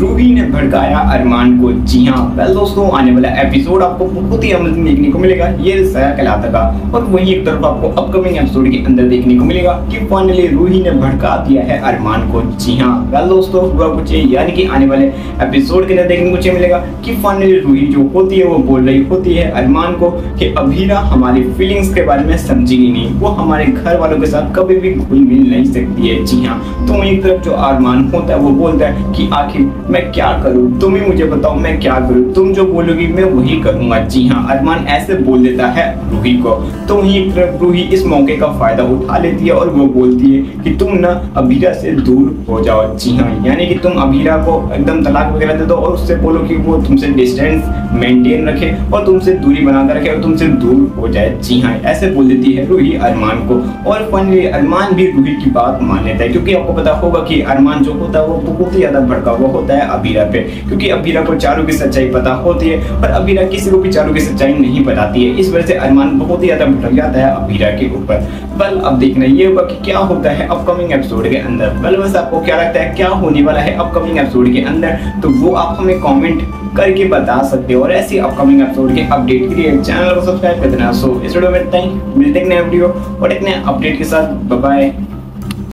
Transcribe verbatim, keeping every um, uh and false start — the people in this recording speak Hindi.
रूही ने भड़काया अरमान को। जी हाँ वेल दोस्तों, आने वाला एपिसोड आपको बहुत ही अमल देखने को मिलेगा, ये साया कहलाता था। और वहीं एक तरफ आपको अपकमिंग एपिसोड के अंदर देखने को मिलेगा कि फाइनली रूही ने भड़का दिया है अरमान को। जी हाँ वेल दोस्तों, पूरा कुछ यानी कि आने वाले एपिसोड के अंदर देखने को मिलेगा कि फाइनली रूही जो होती है वो बोल रही होती है अरमान को कि अभीरा हमारी फीलिंग्स के बारे में समझेगी नहीं, वो हमारे घर वालों के साथ कभी भी घुल मिल नहीं सकती है। जी हाँ, तो वहीं तरफ जो अरमान होता है वो बोलता है कि आखिर मैं क्या करूं, तुम ही मुझे बताओ मैं क्या करूं, तुम जो बोलोगी मैं वही करूंगा। जी हाँ, अरमान ऐसे बोल देता है रूही को। तो वहीं एक तरफ रूही इस मौके का फायदा उठा लेती है और वो बोलती है कि तुम ना अभीरा से दूर हो जाओ। जी हाँ, यानी कि तुम अभीरा को एकदम तलाक वगैरह दे दो और उससे बोलो कि वो तुमसे डिस्टेंस मेंटेन रखे और तुमसे दूरी बनाकर रखे और तुमसे दूर हो जाए। जी हाँ, ऐसे बोल देती है रूही अरमान को। और फाइनली अरमान भी रूही की बात मान लेता है, क्योंकि आपको पता होगा कि अरमान जो होता है वो बहुत ही ज्यादा भड़का हुआ होता है अभीरा पे, क्योंकि अभीरा को चारों की सच्चाई पता होती है पर अभीरा किसी को भी चारों की सच्चाई नहीं बताती है। इस वजह से अरमान बहुत ही ज्यादा भड़क जाता है अभीरा के ऊपर। बल अब देखना ये होगा कि क्या होता है अपकमिंग एपिसोड के अंदर। बल वैसे आपको क्या लगता है क्या होने वाला है अपकमिंग एपिसोड के अंदर, तो वो आप हमें कॉमेंट करके बता सकते हो। और ऐसे अपकमिंग एपिसोड के अपडेट के लिए चैनल को सब्सक्राइब कर देना। सो इस वीडियो में इतना ही, मिलते हैं नए वीडियो और एक नए अपडेट के साथ। Bye bye.